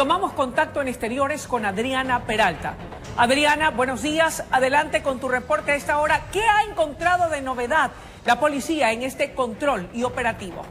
Tomamos contacto en exteriores con Adriana Peralta. Adriana, buenos días. Adelante con tu reporte a esta hora. ¿Qué ha encontrado de novedad la policía en este control y operativo?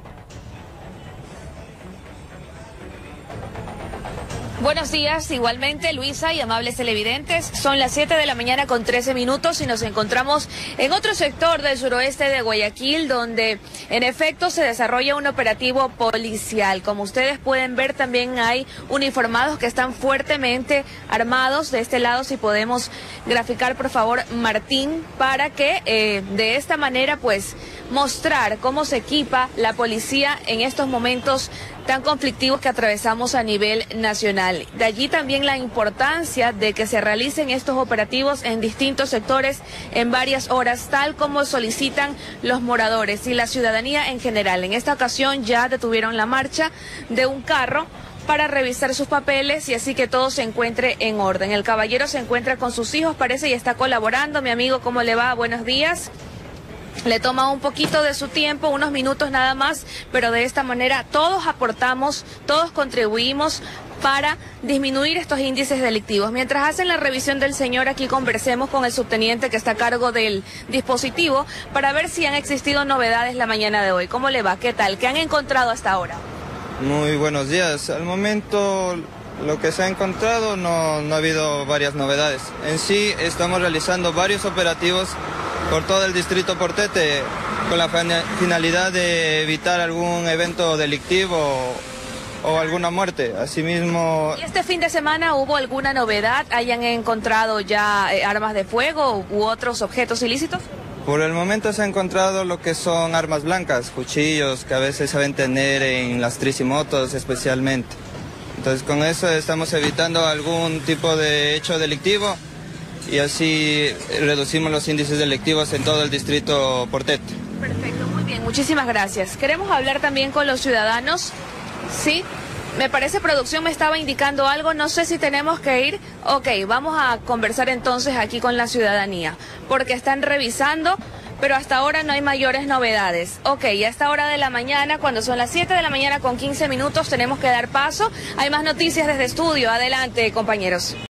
Buenos días, igualmente Luisa y amables televidentes, son las 7 de la mañana con 13 minutos y nos encontramos en otro sector del suroeste de Guayaquil donde en efecto se desarrolla un operativo policial. Como ustedes pueden ver también hay uniformados que están fuertemente armados. De este lado si podemos graficar por favor Martín para que de esta manera pues mostrar cómo se equipa la policía en estos momentos tan conflictivos que atravesamos a nivel nacional. De allí también la importancia de que se realicen estos operativos en distintos sectores en varias horas, tal como solicitan los moradores y la ciudadanía en general. En esta ocasión ya detuvieron la marcha de un carro para revisar sus papeles y así que todo se encuentre en orden. El caballero se encuentra con sus hijos, parece, y está colaborando. Mi amigo, ¿cómo le va? Buenos días. Le toma un poquito de su tiempo, unos minutos nada más, pero de esta manera todos aportamos, todos contribuimos para disminuir estos índices delictivos. Mientras hacen la revisión del señor, aquí conversemos con el subteniente que está a cargo del dispositivo para ver si han existido novedades la mañana de hoy. ¿Cómo le va? ¿Qué tal? ¿Qué han encontrado hasta ahora? Muy buenos días. Al momento lo que se ha encontrado no ha habido varias novedades. En sí estamos realizando varios operativos por todo el distrito Portete, con la finalidad de evitar algún evento delictivo o alguna muerte. Asimismo... ¿Y este fin de semana hubo alguna novedad? ¿Hayan encontrado ya armas de fuego u otros objetos ilícitos? Por el momento se ha encontrado lo que son armas blancas, cuchillos que a veces saben tener en las tricimotos especialmente. Entonces con eso estamos evitando algún tipo de hecho delictivo y así reducimos los índices delictivos en todo el distrito Portete. Perfecto, muy bien, muchísimas gracias. Queremos hablar también con los ciudadanos, ¿sí? Me parece producción me estaba indicando algo, no sé si tenemos que ir. Ok, vamos a conversar entonces aquí con la ciudadanía, porque están revisando, pero hasta ahora no hay mayores novedades. Ok, a esta hora de la mañana, cuando son las 7 de la mañana con 15 minutos, tenemos que dar paso. Hay más noticias desde estudio, adelante compañeros.